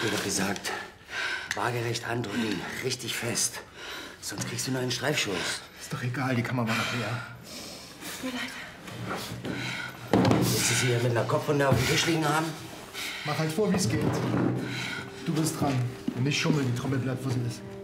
hab dir doch gesagt, waagerecht andrücken, richtig fest. Sonst kriegst du noch einen Streifschuss. Ist doch egal, die Kamera war noch leer. Tut mir leid. Willst du sie hier mit einer Kopfwunde auf dem Tisch liegen haben? Mach halt vor, wie es geht. Du bist dran. Und nicht schummeln, die Trommel bleibt, wo sie ist.